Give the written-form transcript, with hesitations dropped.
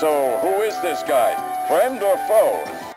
So who is this guy, friend or foe?